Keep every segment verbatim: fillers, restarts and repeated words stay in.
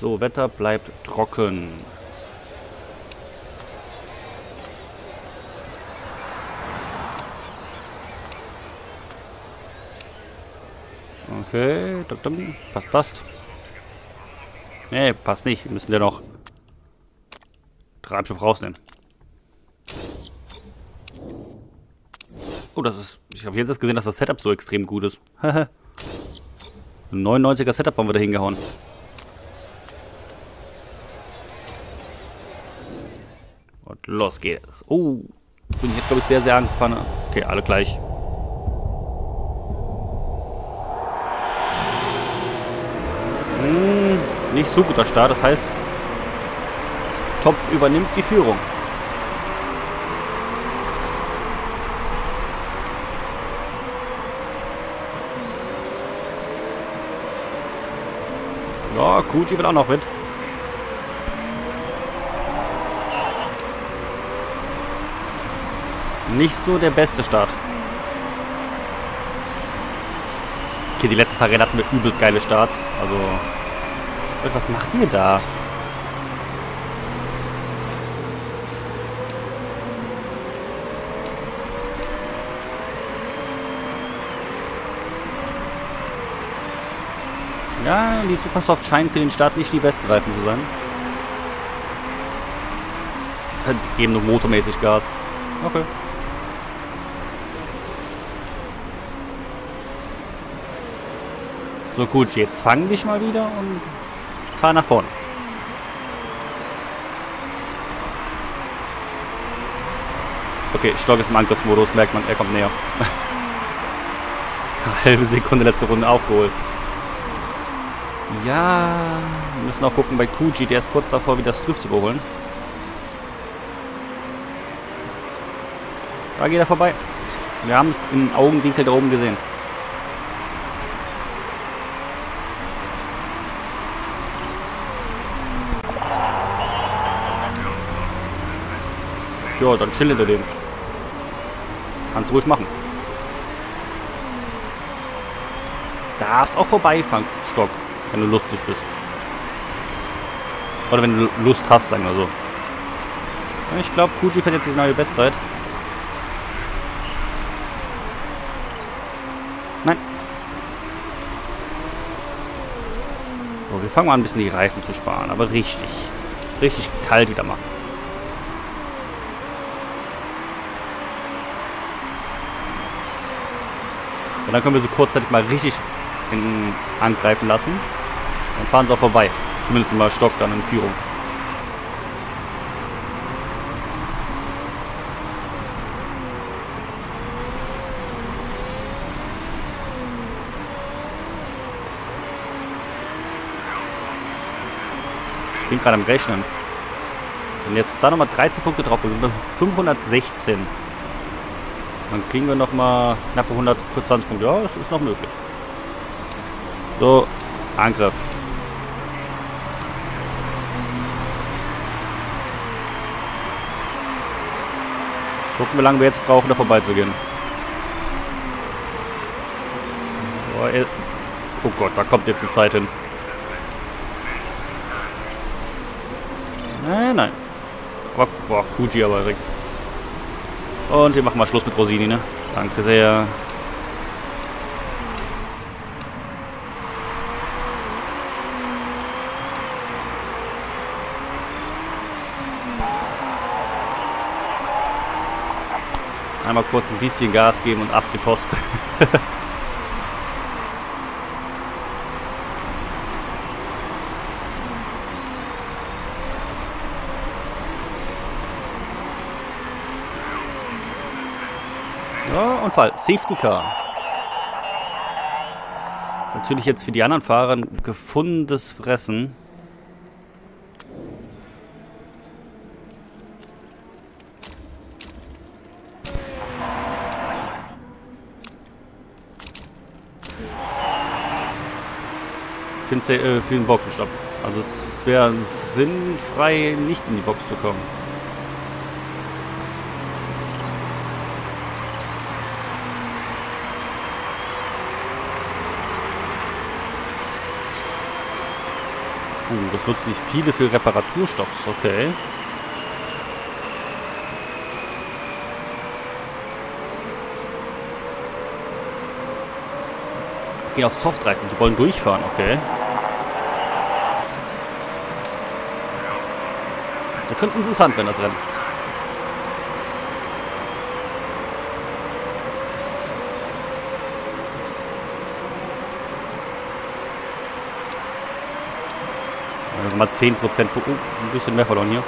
So, Wetter bleibt trocken. Okay, passt, passt. Ne, passt nicht. Wir müssen ja noch Treibstoff rausnehmen. Oh, das ist... Ich habe jetzt erst gesehen, dass das Setup so extrem gut ist. Haha. neunundneunziger Setup haben wir da hingehauen. Und los geht's. Oh, bin ich, glaube ich, sehr, sehr angefangen. Okay, alle gleich. Hm, nicht so guter Start, das heißt, Topf übernimmt die Führung. Ja, Kuji wird auch noch mit. Nicht so der beste Start. Okay, die letzten paar Rennen hatten wir übelst geile Starts. Also, was macht ihr da? Ja, die Supersoft scheint für den Start nicht die besten Reifen zu sein. Die geben nur motormäßig Gas. Okay. So gut, jetzt fang dich mal wieder und fahr nach vorne. Okay, Stock ist im Angriffsmodus, merkt man, er kommt näher. Halbe Sekunde letzte Runde aufgeholt. Ja, wir müssen auch gucken bei Kuji, der ist kurz davor, wieder das Drift zu überholen. Da geht er vorbei. Wir haben es im Augenwinkel da oben gesehen. Ja, dann chill hinter dem. Kannst ruhig machen. Darfst auch vorbeifahren, Stock, wenn du lustig bist. Oder wenn du Lust hast, sagen wir so. Ich glaube, Kuji fährt jetzt die neue Bestzeit. Nein. So, wir fangen mal an, ein bisschen die Reifen zu sparen, aber richtig. Richtig kalt wieder machen. Und dann können wir sie kurzzeitig mal richtig in, angreifen lassen. Dann fahren sie auch vorbei. Zumindest mal Stock dann in Führung. Ich bin gerade am Rechnen. Und jetzt da nochmal dreizehn Punkte drauf. Wir sind bei fünfhundertsechzehn. Dann kriegen wir nochmal knappe hundertzwanzig Punkte. Ja, das ist noch möglich. So, Angriff. Gucken, wie lange wir jetzt brauchen, da vorbeizugehen. Oh Gott, da kommt jetzt die Zeit hin. Nein, nein. Boah, Kuji aber direkt. Und wir machen mal Schluss mit Rosini, ne? Danke sehr. Einmal kurz ein bisschen Gas geben und ab die Post. Ja, Unfall. Safety Car. Ist natürlich jetzt für die anderen Fahrer ein gefundenes Fressen. Für einen, äh, für einen Boxenstopp. Also es, es wäre sinnfrei, nicht in die Box zu kommen. Uh, das wird nicht viele für Reparaturstocks, okay. Gehen auf Softreifen, die wollen durchfahren, okay. Jetzt könnte es interessant werden, das Rennen. Also mal zehn Prozent. Oh, ein bisschen mehr verloren hier.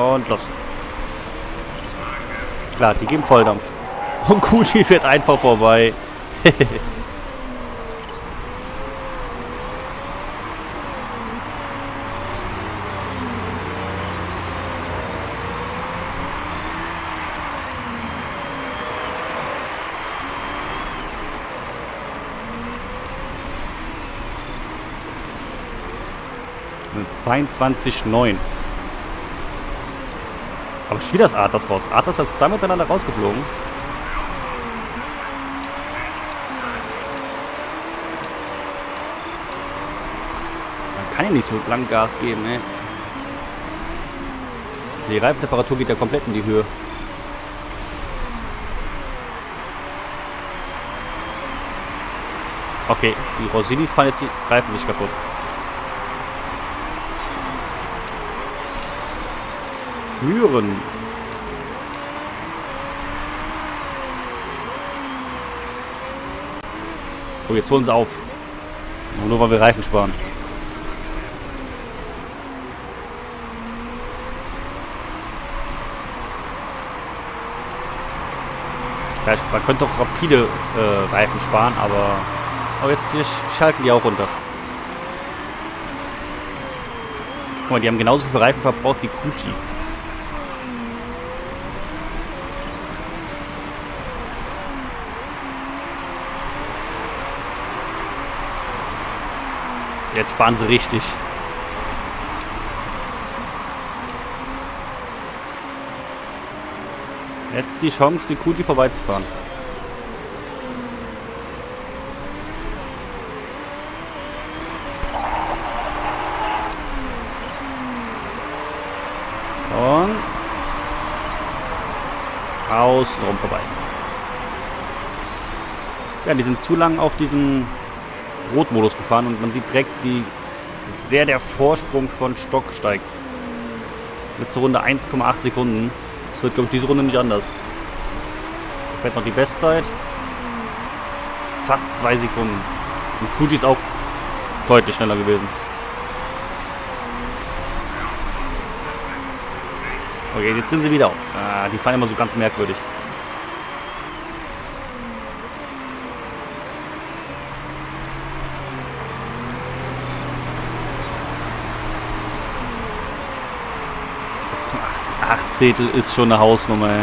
Und los. Klar, die geben Volldampf. Und Kuti fährt einfach vorbei. zweiundzwanzig Komma neun. Aber schon wieder das Arthas raus. Arthas hat zwei miteinander rausgeflogen. Man kann ja nicht so lang Gas geben, ne? Die Reifentemperatur geht ja komplett in die Höhe. Okay, die Rosinis fahren jetzt die Reifen nicht kaputt. Mühren. Oh, jetzt holen sie auf. Nur weil wir Reifen sparen. Man könnte auch rapide äh, Reifen sparen, aber... Oh, jetzt schalten die auch runter. Guck mal, die haben genauso viel Reifen verbraucht wie Kutschi. Jetzt sparen sie richtig. Jetzt die Chance, die Kuti vorbeizufahren. Und außenrum vorbei. Ja, die sind zu lang auf diesem Rotmodus gefahren und man sieht direkt, wie sehr der Vorsprung von Stock steigt. Letzte Runde eins Komma acht Sekunden. Das wird, glaube ich, diese Runde nicht anders. Fährt noch die Bestzeit. Fast zwei Sekunden. Und Kutschi ist auch deutlich schneller gewesen. Okay, jetzt drin sie wieder auf. Ah, die fahren immer so ganz merkwürdig. Zettel ist schon eine Hausnummer, ey.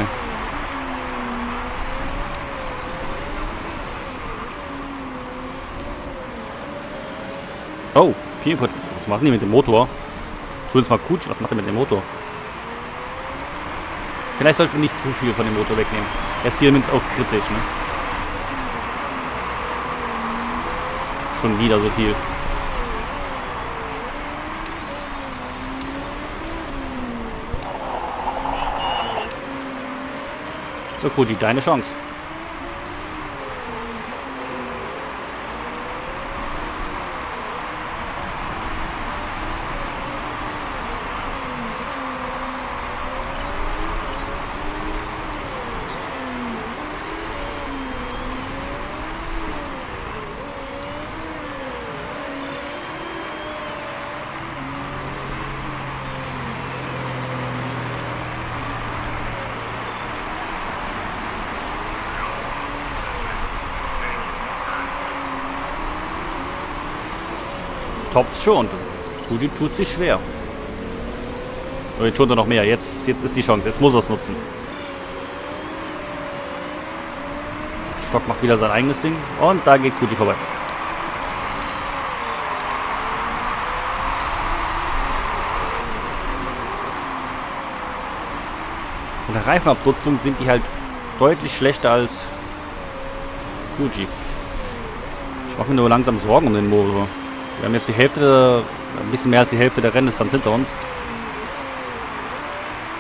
Oh, vierundvierzig. Was machen die mit dem Motor? Zumindest mal Kutschi, was macht er mit dem Motor? Vielleicht sollten wir nicht zu viel von dem Motor wegnehmen. Jetzt hier mindestens auf kritisch, ne? Schon wieder so viel. So, Kutschi, deine Chance. Topf schon. Kutschi tut sich schwer. Und jetzt schon noch mehr. Jetzt, jetzt ist die Chance. Jetzt muss er es nutzen. Stock macht wieder sein eigenes Ding. Und da geht Kutschi vorbei. Von der Reifenabnutzung sind die halt deutlich schlechter als Fuji. Ich mache mir nur langsam Sorgen um den Motor. Wir haben jetzt die Hälfte, ein bisschen mehr als die Hälfte der Renndistanz hinter uns.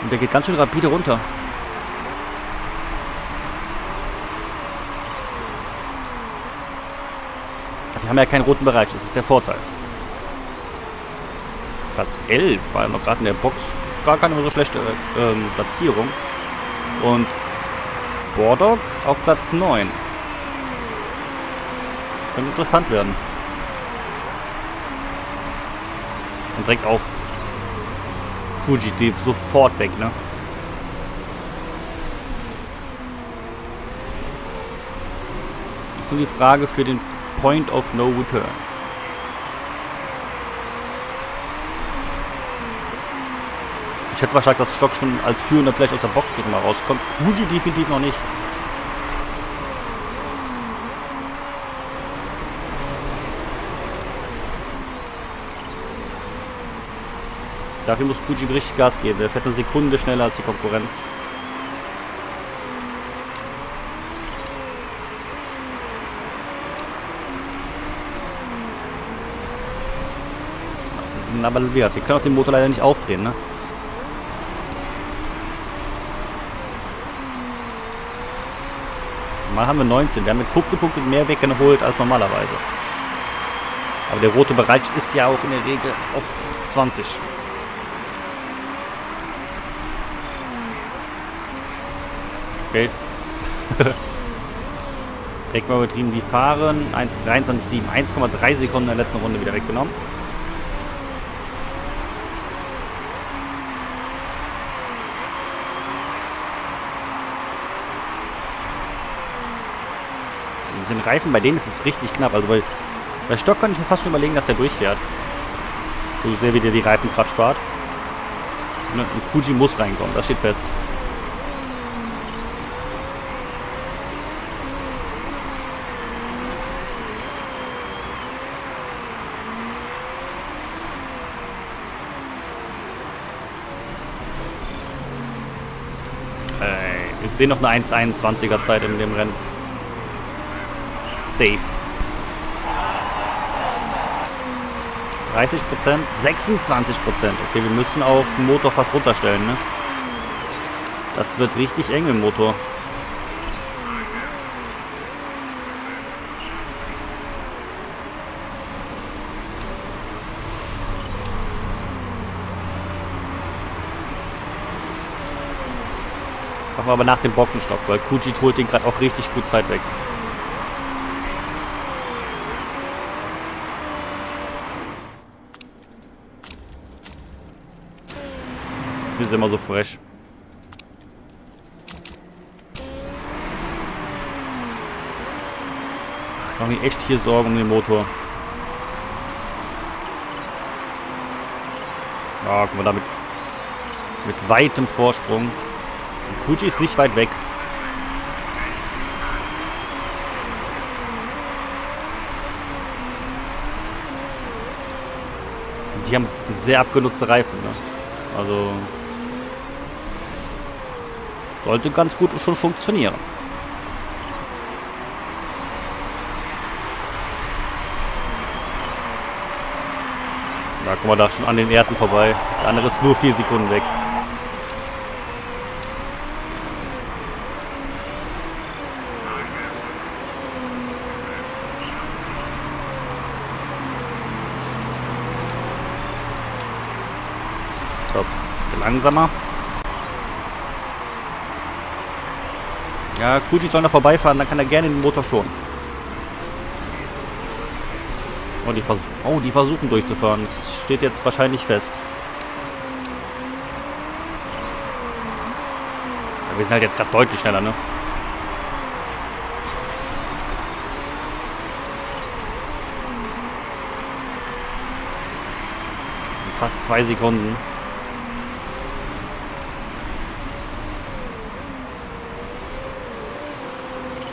Und der geht ganz schön rapide runter. Wir haben ja keinen roten Bereich, das ist der Vorteil. Platz elf war ja noch gerade in der Box. Das war gar keine so schlechte ähm, Platzierung. Und Bordock auf Platz neun. Könnte interessant werden. Und direkt auf Fuji, die sofort weg, ne? Das ist nur die Frage für den Point of No Return. Ich schätze mal stark, dass Stock schon als Führender vielleicht aus der Box schon mal rauskommt. Fuji definitiv noch nicht. Dafür muss Fuji richtig Gas geben. Der fährt eine Sekunde schneller als die Konkurrenz. Aber wir können auch den Motor leider nicht aufdrehen, ne? Normal haben wir neunzehn. Wir haben jetzt fünfzehn Punkte mehr weggeholt als normalerweise. Aber der rote Bereich ist ja auch in der Regel auf zwanzig. Okay. Direkt mal übertrieben die Fahren. eins dreiundzwanzig Komma sieben. eins Komma drei Sekunden in der letzten Runde wieder weggenommen. Mit den Reifen, bei denen ist es richtig knapp. Also bei, bei Stock kann ich mir fast schon überlegen, dass der durchfährt. So sehr wie der die Reifen gerade spart. Und Fuji muss reinkommen, das steht fest. Äh, wir sehen noch eine eins einundzwanziger Zeit in dem Rennen. Safe. dreißig Prozent, sechsundzwanzig Prozent. Okay, wir müssen auf den Motor fast runterstellen, ne? Das wird richtig eng im Motor. Das machen wir aber nach dem Bockenstopp, weil Kujit holt den gerade auch richtig gut Zeit weg. Wir sind immer so fresh. Ich mache mir echt hier Sorgen um den Motor. Ja, guck mal, damit mit weitem Vorsprung. Fuji ist nicht weit weg. Die haben sehr abgenutzte Reifen, ne? Also sollte ganz gut schon funktionieren. Da guck mal, da schon an den ersten vorbei. Der andere ist nur vier Sekunden weg. So, langsamer. Ja, Kuji soll noch vorbeifahren, dann kann er gerne den Motor schonen. Oh, die, vers oh, die versuchen durchzufahren. Das steht jetzt wahrscheinlich fest. Ja, wir sind halt jetzt gerade deutlich schneller, ne? Fast zwei Sekunden.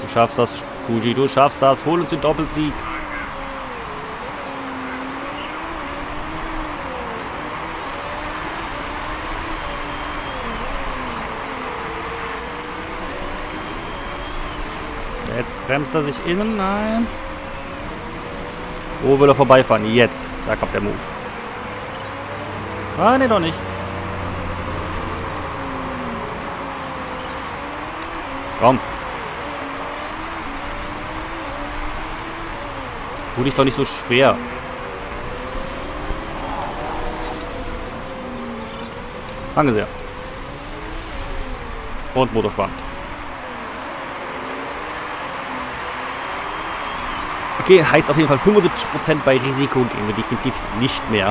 Du schaffst das, Fuji, du schaffst das. Hol uns den Doppelsieg. Bremst er sich innen? Nein. Wo will er vorbeifahren? Jetzt. Da kommt der Move. Ah, ne, doch nicht. Komm. Tu dich doch nicht so schwer. Danke sehr. Und Motorsparen. Okay, heißt auf jeden Fall fünfundsiebzig Prozent bei Risiko gehen wir definitiv nicht mehr.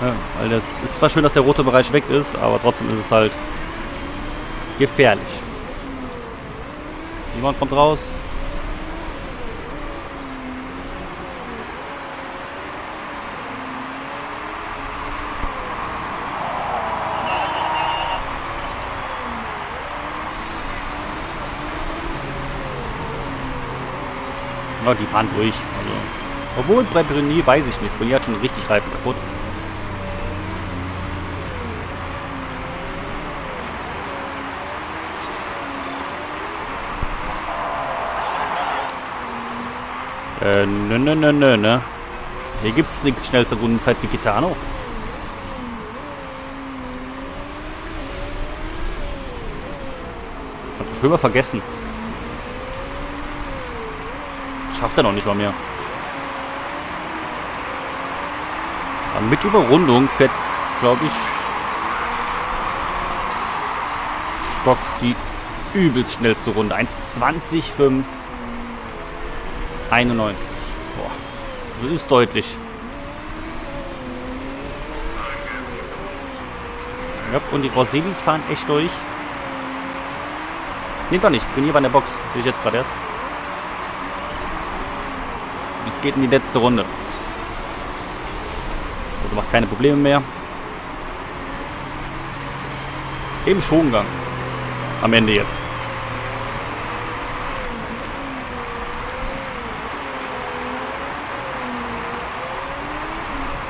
Ja, weil das ist zwar schön, dass der rote Bereich weg ist, aber trotzdem ist es halt gefährlich. Jemand kommt raus. Ja, die fahren durch. Also, obwohl bei Brunier weiß ich nicht. Brunier hat schon richtig Reifen kaputt. Äh, nö, nö, nö, nö, ne? Hier gibt's nichts schnell zur Rundenzeit wie Gitano. Hab ich schon mal vergessen. Das schafft er noch nicht mal mehr. Aber mit Überrundung fährt, glaube ich, Stock die übelst schnellste Runde. eins zwanzig fünf einundneunzig. Boah, das ist deutlich. Ja, und die Grosselis fahren echt durch. Nee, doch nicht. Ich bin hier bei der Box. Sehe ich jetzt gerade erst. Es geht in die letzte Runde. Also macht keine Probleme mehr. Im Schongang. Am Ende jetzt.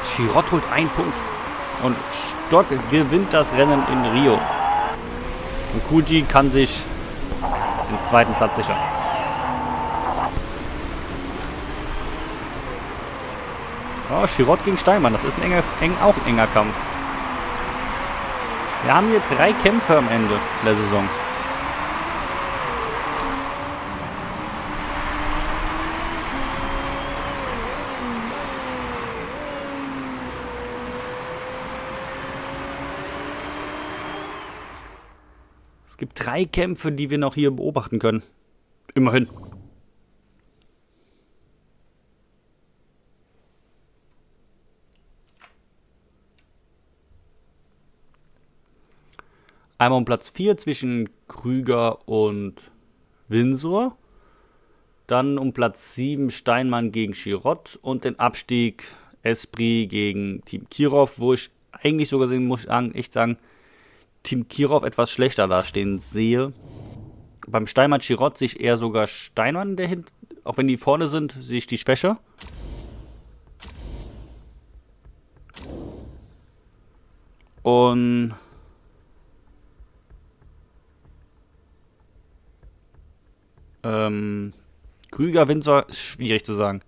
Chirot holt einen Punkt. Und Stock gewinnt das Rennen in Rio. Und Kuji kann sich den zweiten Platz sichern. Oh, Chirot gegen Steinmann. Das ist ein enger, eng, auch ein enger Kampf. Wir haben hier drei Kämpfe am Ende der Saison. Es gibt drei Kämpfe, die wir noch hier beobachten können. Immerhin. Einmal um Platz vier zwischen Krüger und Windsor. Dann um Platz sieben Steinmann gegen Chirot. Und den Abstieg Esprit gegen Team Kirov, wo ich eigentlich sogar sehen muss, echt sagen, Team Kirov etwas schlechter dastehen sehe. Beim Steinmann Chirot sehe ich eher sogar Steinmann, der hinten, auch wenn die vorne sind, sehe ich die Schwäche. Und Ähm, Krüger, Windsor, ist schwierig zu sagen.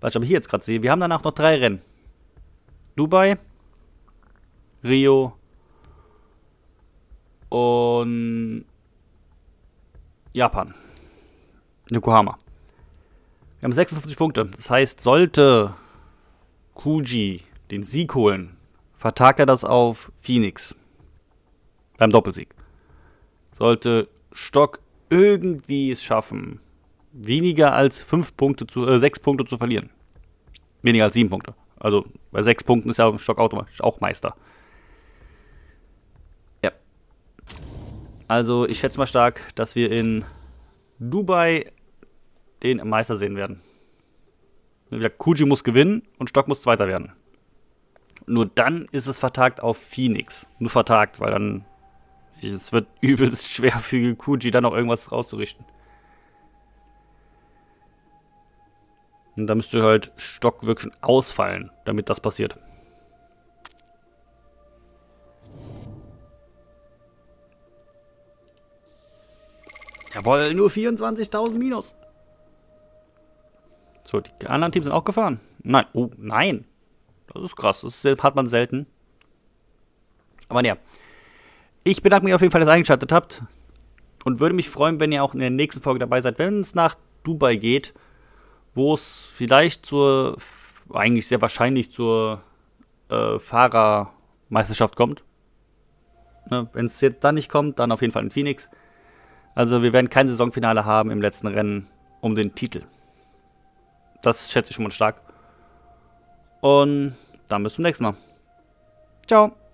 Was ich aber hier jetzt gerade sehe, wir haben danach noch drei Rennen. Dubai, Rio und Japan. Yokohama. Wir haben sechsundfünfzig Punkte. Das heißt, sollte Kuji den Sieg holen, vertagt er das auf Phoenix. Beim Doppelsieg. Sollte Stock irgendwie es schaffen, weniger als fünf Punkte zu, äh, sechs Punkte zu verlieren. Weniger als sieben Punkte. Also bei sechs Punkten ist ja im Stock automatisch auch Meister. Ja. Also ich schätze mal stark, dass wir in Dubai den Meister sehen werden. Kuji muss gewinnen und Stock muss Zweiter werden. Nur dann ist es vertagt auf Phoenix. Nur vertagt, weil dann es wird übelst schwer für Kuji, da noch irgendwas rauszurichten. Und da müsste halt Stock wirklich ausfallen, damit das passiert. Jawohl, nur vierundzwanzigtausend minus. So, die anderen Teams sind auch gefahren. Nein, oh, nein. Das ist krass, das hat man selten. Aber naja. Ich bedanke mich auf jeden Fall, dass ihr eingeschaltet habt. Und würde mich freuen, wenn ihr auch in der nächsten Folge dabei seid, wenn es nach Dubai geht, wo es vielleicht zur, eigentlich sehr wahrscheinlich zur äh, Fahrermeisterschaft kommt. Ne, wenn es jetzt dann nicht kommt, dann auf jeden Fall in Phoenix. Also wir werden kein Saisonfinale haben im letzten Rennen um den Titel. Das schätze ich schon mal stark. Und dann bis zum nächsten Mal. Ciao.